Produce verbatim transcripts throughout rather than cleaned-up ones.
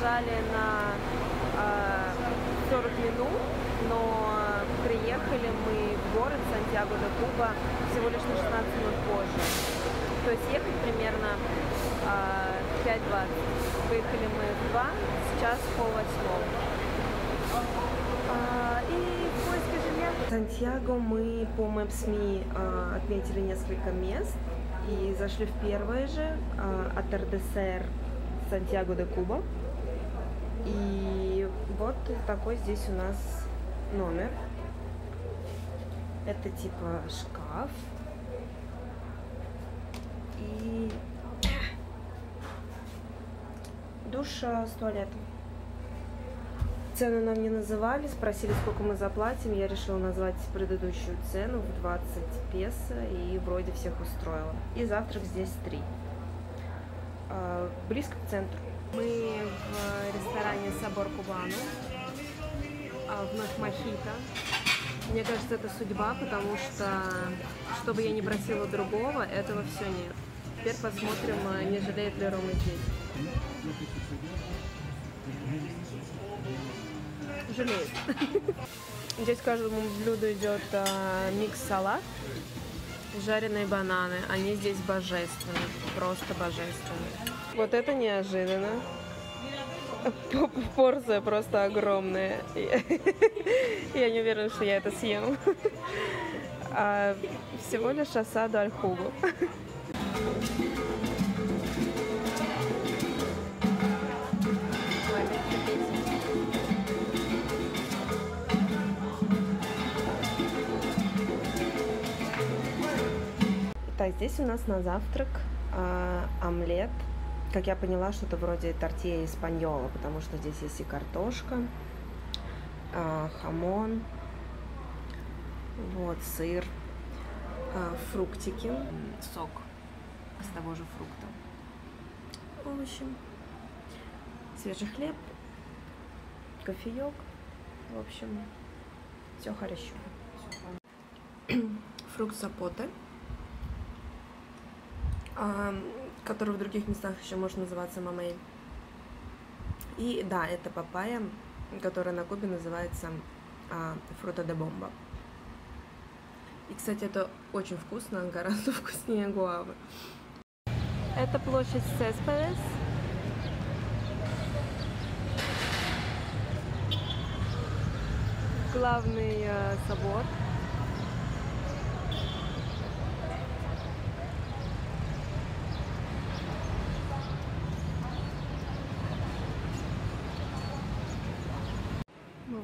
задержали на э, сорок минут, но приехали мы в город Сантьяго де Куба всего лишь на шестнадцать минут позже. То есть ехать примерно э, пять двадцать. Выехали мы в два, сейчас пол восьмого. Э, и в поиске жилья. В Сантьяго мы по МЭП-СМИ э, отметили несколько мест и зашли в первое же, э, от Ардесер Сантьяго де Куба. И вот такой здесь у нас номер. Это типа шкаф. И душ с туалетом. Цену нам не называли, спросили, сколько мы заплатим. Я решила назвать предыдущую цену в двадцать песо, и вроде всех устроила. И завтрак здесь три. Близко к центру. Мы в ресторане Сабор Кубано. Вновь мохито. Мне кажется, это судьба, потому что, что бы я ни просила другого, этого все нет. Теперь посмотрим, не жалеет ли Рома здесь. Жалеет. Здесь каждому блюду идет а, микс-салат, жареные бананы. Они здесь божественные, просто божественные. Вот это неожиданно. Порция просто огромная. Я не уверена, что я это съем. А всего лишь асаду аль-хубу. Так, здесь у нас на завтрак а, омлет. Как я поняла, что-то вроде тортилья испаньола, потому что здесь есть и картошка, э, хамон, вот, сыр, э, фруктики, сок с того же фрукта, овощи, свежий хлеб, кофеек, в общем, все хорошо. Фрукт сапота, который в других местах еще может называться мамей. И да, это папайя, которая на Кубе называется а, фрута де бомба. И, кстати, это очень вкусно, гораздо вкуснее гуавы. Это площадь Сеспедес. Главный э, собор.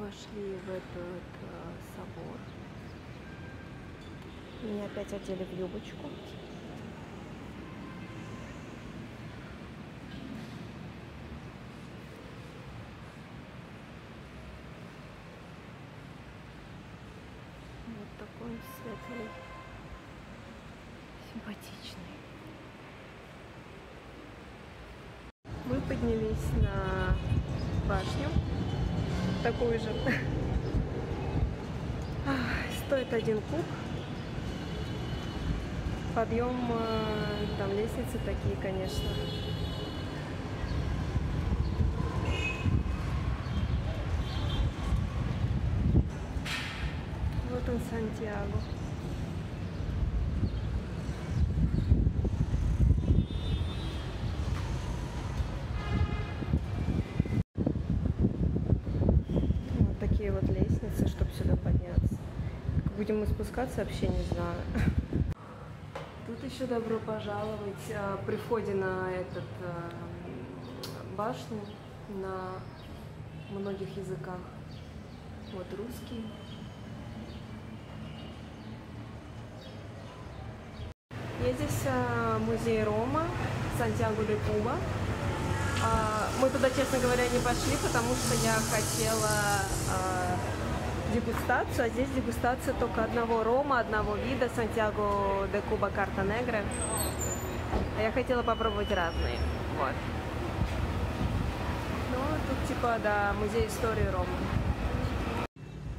Вошли в этот э, собор. Меня опять одели в юбочку. Вот такой он светлый, симпатичный. Мы поднялись на башню. Такую же. Стоит один куб. Подъем, там лестницы такие, конечно. Вот он, Сантьяго. Будем мы спускаться, вообще не знаю. Тут еще добро пожаловать а, при входе на этот а, башню на многих языках. Вот русский. Есть здесь а, музей Рома, Сантьяго де Куба. А, мы туда, честно говоря, не пошли, потому что я хотела... А, дегустацию, а здесь дегустация только одного рома, одного вида, Сантьяго де Куба Карта Негра. А я хотела попробовать разные. Вот. Ну, тут типа, да, музей истории рома.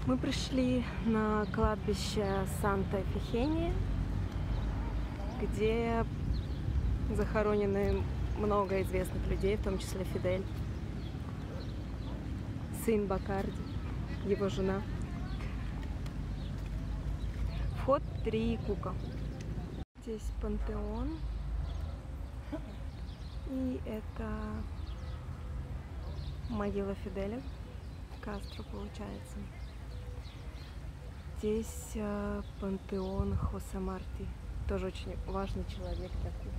Мы пришли на кладбище Санта-Ифигения, где захоронены много известных людей, в том числе Фидель. сын Бакарди, его жена. Вход три кука. Здесь пантеон. И это могила Фиделя. Кастро получается. Здесь пантеон Хосе Марти. Тоже очень важный человек для Кубы.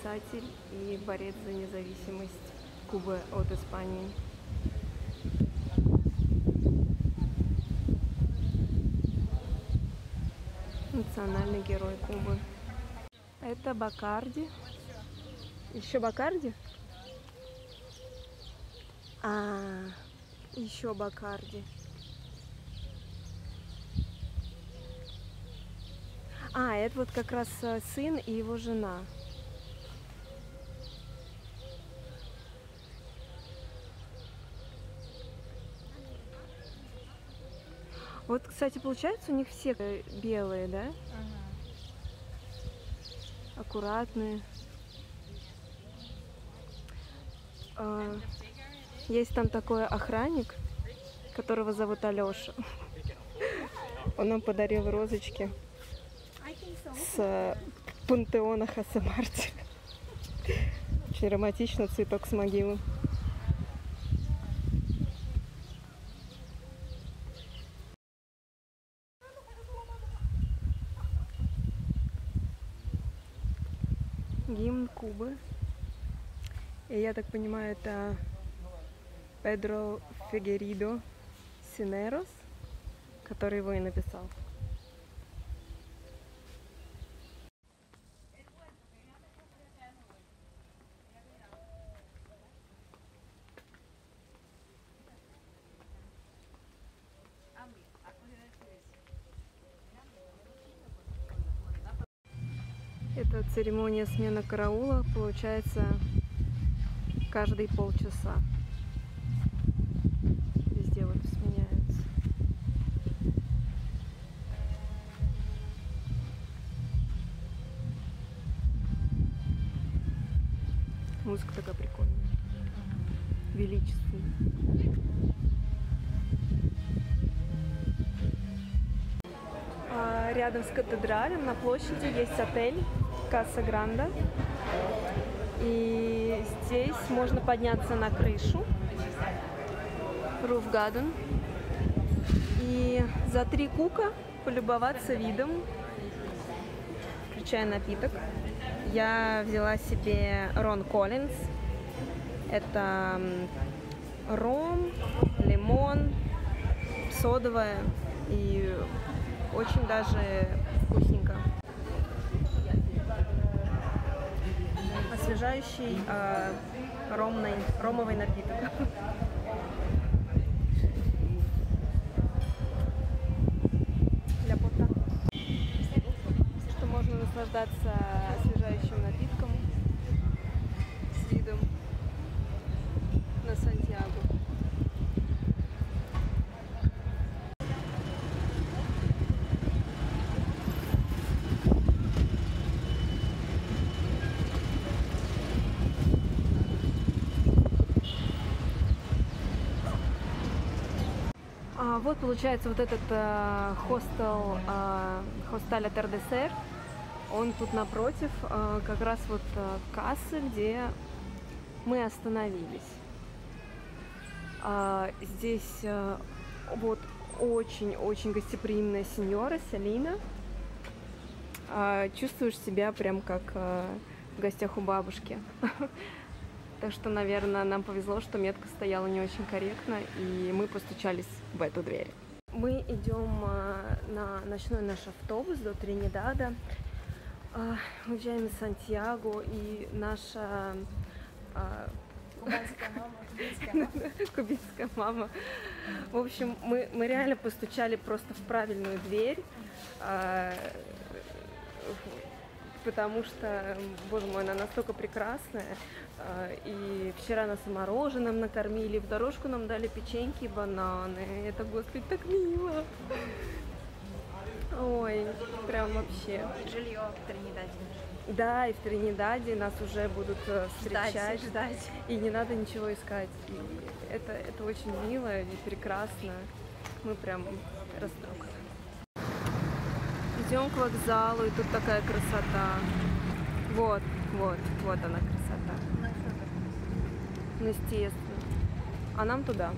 Писатель и борец за независимость Кубы от Испании. Национальный герой Кубы. Это Бакарди. Еще Бакарди? А, еще Бакарди. А, это вот как раз сын и его жена. Вот, кстати, получается, у них все белые, да? Ага. Аккуратные. А, есть там такой охранник, которого зовут Алёша. Он нам подарил розочки с пантеона Хосе Марти. Очень романтично, цветок с могилы. Гимн Кубы. И я так понимаю, это Педро Фигеридо Синерос, который его и написал. Церемония смены караула, получается, каждые полчаса. Везде вот сменяется. Музыка такая прикольная. Величественная. А рядом с катедралем на площади есть отель Каса Гранда. И здесь можно подняться на крышу, руфгаден, и за три кука полюбоваться видом, включая напиток. Я взяла себе Рон Коллинс. Это ром, лимон, содовое и очень даже вкусненько. Освежающий э, ромный, ромовый напиток. Для пота. Что можно наслаждаться освежающим напитком с видом на Сантьяго. Вот получается вот этот э, хостел, э, хостель от Ардесер, он тут напротив, э, как раз вот э, кассы, где мы остановились. Э, здесь э, вот очень-очень гостеприимная сеньора Селина. Э, чувствуешь себя прям как э, в гостях у бабушки. Так что, наверное, нам повезло, что метка стояла не очень корректно, и мы постучались в эту дверь. Мы идем на ночной наш автобус до Тринидада. Уезжаем из Сантьяго, и наша кубанская мама, кубинская мама. кубинская мама. В общем, мы, мы реально постучали просто в правильную дверь. Потому что, боже мой, она настолько прекрасная. И вчера нас мороженым накормили, в дорожку нам дали печеньки и бананы. Это, господи, так мило. Ой, прям вообще. Жилье в Тринидаде. Да, и в Тринидаде нас уже будут встречать. Ждать, ждать. И не надо ничего искать. И это, это очень мило и прекрасно. Мы прям растроганы. Идем к вокзалу, и тут такая красота. Вот, вот, вот она красота. Ну, естественно. А нам туда.